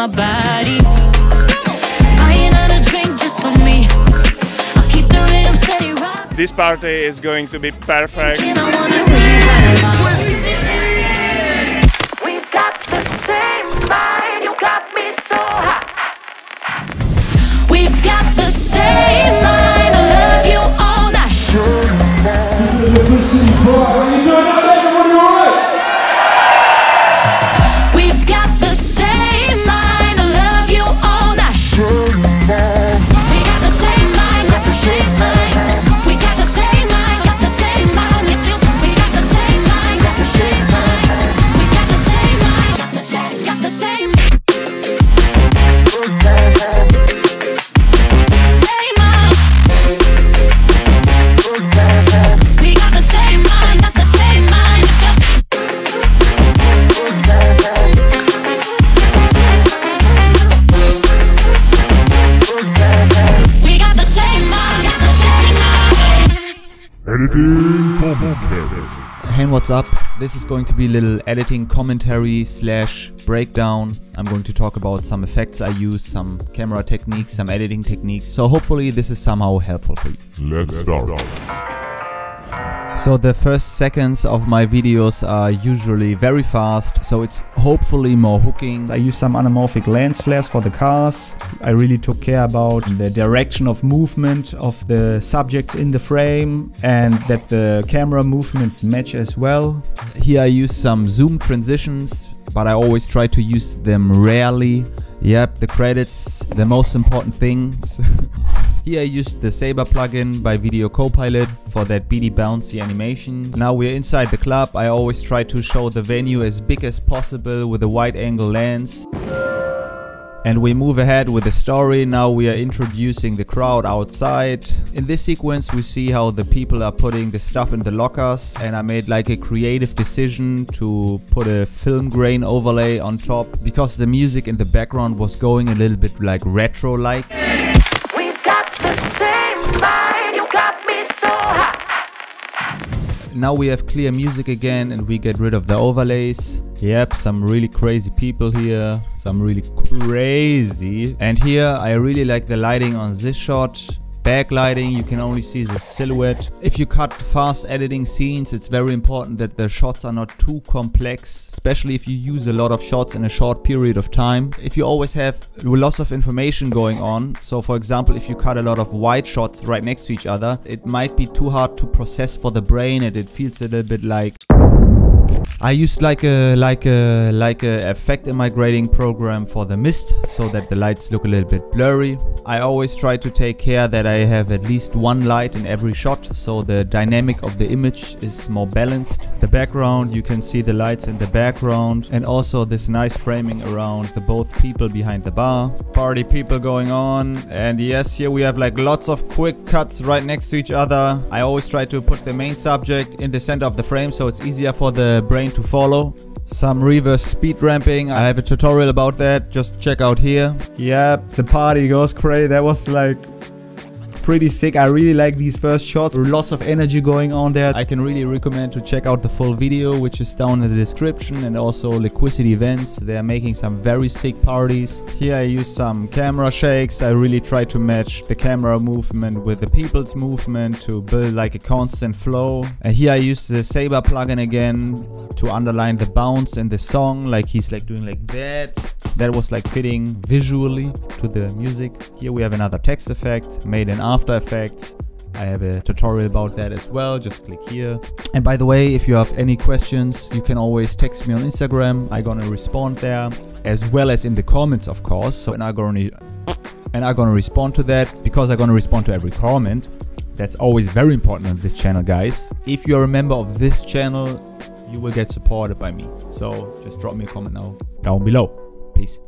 my body. Buying out a drink just for me. I'll keep the rhythm steady rock. This party is going to be perfect. We've got the same mind, I love you all night. We got the same mind, got the same mind. We got the same mind, got the same mind. We got the same mind, got the same mind. We got the same mind, got the same, got the same. And what's up? This is going to be a little editing commentary / breakdown. I'm going to talk about some effects I use, some camera techniques, some editing techniques. So hopefully this is somehow helpful for you. Let's start. So the first seconds of my videos are usually very fast, so it's hopefully more hooking. I use some anamorphic lens flares for the cars. I really took care about the direction of movement of the subjects in the frame and that the camera movements match as well. Here I use some zoom transitions, but I always try to use them rarely. Yep, the credits, the most important things. Here I used the Saber plugin by Video Copilot for that beady bouncy animation. Now we're inside the club. I always try to show the venue as big as possible with a wide angle lens. And we move ahead with the story. Now we are introducing the crowd outside. In this sequence we see how the people are putting the stuff in the lockers, and I made like a creative decision to put a film grain overlay on top because the music in the background was going a little bit like retro-like. We've got the same mind, you got me so hot. Now we have clear music again and we get rid of the overlays. Yep, some really crazy people here. Some really crazy. And here I really like the lighting on this shot. Backlighting, you can only see the silhouette. If you cut fast editing scenes, it's very important that the shots are not too complex, especially if you use a lot of shots in a short period of time. If you always have lots of information going on, so for example, if you cut a lot of wide shots right next to each other, it might be too hard to process for the brain and it feels a little bit like... I used like a effect in my grading program for the mist so that the lights look a little bit blurry. I always try to take care that I have at least one light in every shot so the dynamic of the image is more balanced. The background, you can see the lights in the background and also this nice framing around the both people behind the bar. Party people going on, and yes, here we have like lots of quick cuts right next to each other. I always try to put the main subject in the center of the frame so it's easier for the brain to follow. Some reverse speed ramping, I have a tutorial about that, just check out here. Yep, the party goes crazy. That was like pretty sick. I really like these first shots, lots of energy going on there. I can really recommend to check out the full video, which is down in the description, and also Liquicity events. They are making some very sick parties. Here I use some camera shakes. I really try to match the camera movement with the people's movement to build like a constant flow. And here I use the Saber plugin again to underline the bounce in the song, like he's like doing like that. That was like fitting visually to the music. Here we have another text effect made in After Effects. I have a tutorial about that as well, just click here. And by the way, if you have any questions, you can always text me on Instagram. I'm gonna respond there, as well as in the comments, of course. So and I'm gonna respond to that, because I'm gonna respond to every comment. That's always very important on this channel, guys. If you're a member of this channel, you will get supported by me. So just drop me a comment now down below. Peace.